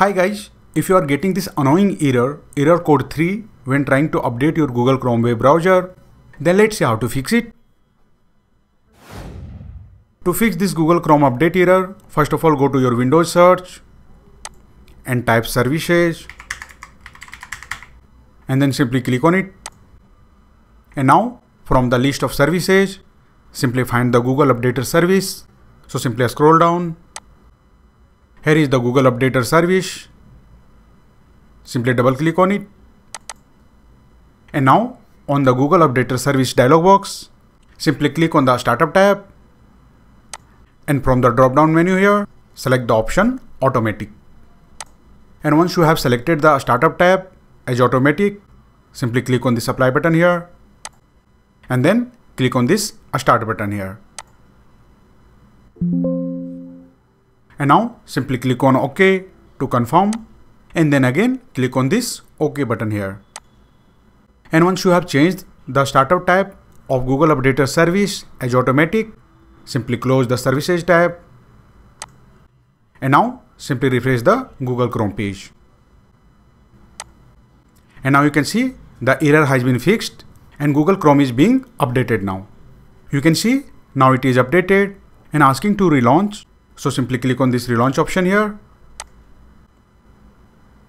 Hi guys, if you are getting this annoying error code 3 when trying to update your Google Chrome web browser, then let's see how to fix it. To fix this Google Chrome update error, first of all go to your Windows search and type services and then simply click on it. And now from the list of services, simply find the Google Updater service. So simply scroll down. Here is the Google Updater service, simply double click on it. And now on the Google Updater service dialog box, simply click on the Startup tab. And from the drop down menu here, select the option Automatic. And once you have selected the Startup tab as Automatic, simply click on the Apply button here. And then click on this Start button here. And now simply click on OK to confirm and then again click on this OK button here. And once you have changed the Startup tab of Google Updater service as Automatic, simply close the Services tab. And now simply refresh the Google Chrome page. And now you can see the error has been fixed and Google Chrome is being updated now. You can see now it is updated and asking to relaunch. So simply click on this relaunch option here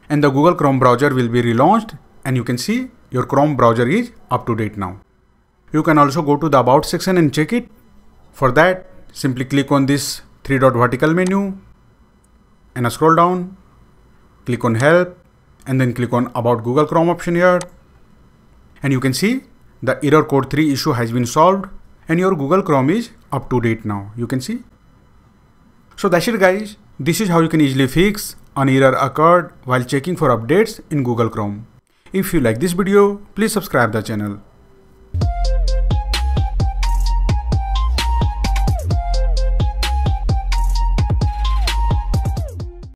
and the Google Chrome browser will be relaunched and you can see your Chrome browser is up to date now. You can also go to the About section and check it. For that, simply click on this 3-dot vertical menu and scroll down, click on Help and then click on About Google Chrome option here. And you can see the error code 3 issue has been solved and your Google Chrome is up to date now. You can see. So that's it guys, this is how you can easily fix an error occurred while checking for updates in Google Chrome. If you like this video, please subscribe the channel.